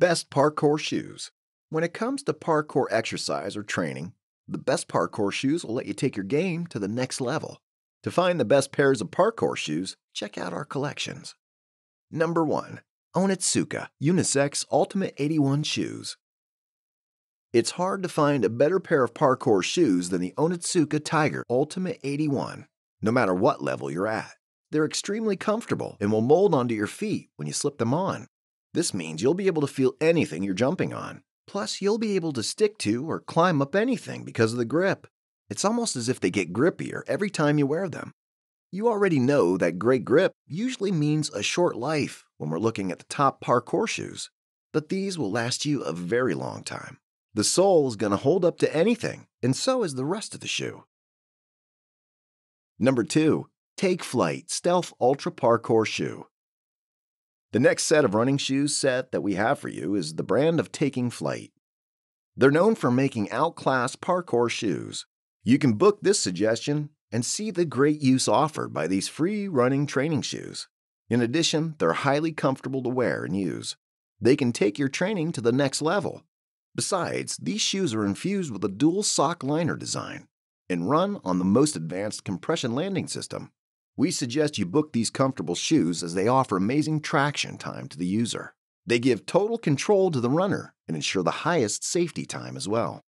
best parkour shoes. When it comes to parkour exercise or training, the best parkour shoes will let you take your game to the next level. To find the best pairs of parkour shoes, check out our collections. Number 1. Onitsuka Unisex Ultimate 81 Shoes. It's hard to find a better pair of parkour shoes than the Onitsuka Tiger Ultimate 81, no matter what level you're at. They're extremely comfortable and will mold onto your feet when you slip them on. This means you'll be able to feel anything you're jumping on. Plus, you'll be able to stick to or climb up anything because of the grip. It's almost as if they get grippier every time you wear them. You already know that great grip usually means a short life when we're looking at the top parkour shoes, but these will last you a very long time. The sole is going to hold up to anything, and so is the rest of the shoe. Number 2. Take Flight Stealth Ultra Parkour Shoe. The next set of running shoes set that we have for you is the brand of Taking Flight. They're known for making outclass parkour shoes. You can book this suggestion and see the great use offered by these free running training shoes. In addition, they're highly comfortable to wear and use. They can take your training to the next level. Besides, these shoes are infused with a dual sock liner design and run on the most advanced compression landing system. We suggest you book these comfortable shoes as they offer amazing traction time to the user. They give total control to the runner and ensure the highest safety time as well.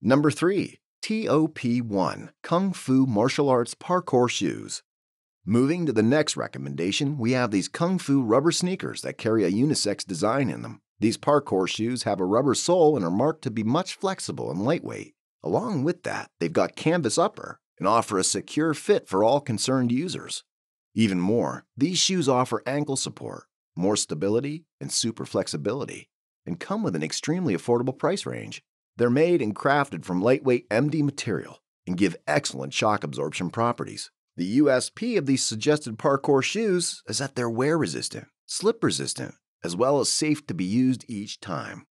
Number 3. TOP1 Kung Fu Martial Arts Parkour Shoes. Moving to the next recommendation, we have these Kung Fu rubber sneakers that carry a unisex design in them. These parkour shoes have a rubber sole and are marked to be much flexible and lightweight. Along with that, they've got canvas upper and offer a secure fit for all concerned users. Even more, these shoes offer ankle support, more stability, and super flexibility, and come with an extremely affordable price range. They're made and crafted from lightweight MD material and give excellent shock absorption properties. The USP of these suggested parkour shoes is that they're wear resistant, slip resistant, as well as safe to be used each time.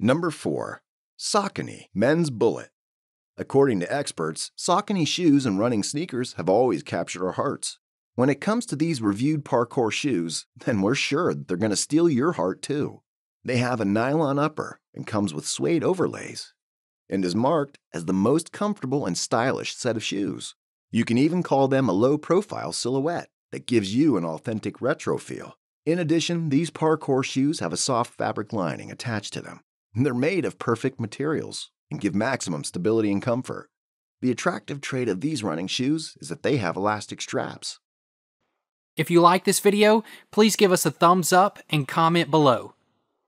Number 4. Saucony Men's Bullet. According to experts, Saucony shoes and running sneakers have always captured our hearts. When it comes to these reviewed parkour shoes, then we're sure that they're going to steal your heart too. They have a nylon upper and comes with suede overlays and is marked as the most comfortable and stylish set of shoes. You can even call them a low-profile silhouette that gives you an authentic retro feel. In addition, these parkour shoes have a soft fabric lining attached to them. They're made of perfect materials and give maximum stability and comfort. The attractive trait of these running shoes is that they have elastic straps. If you like this video, please give us a thumbs up and comment below.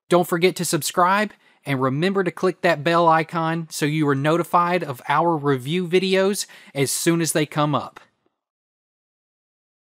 Don't forget to subscribe, and remember to click that bell icon so you are notified of our review videos as soon as they come up.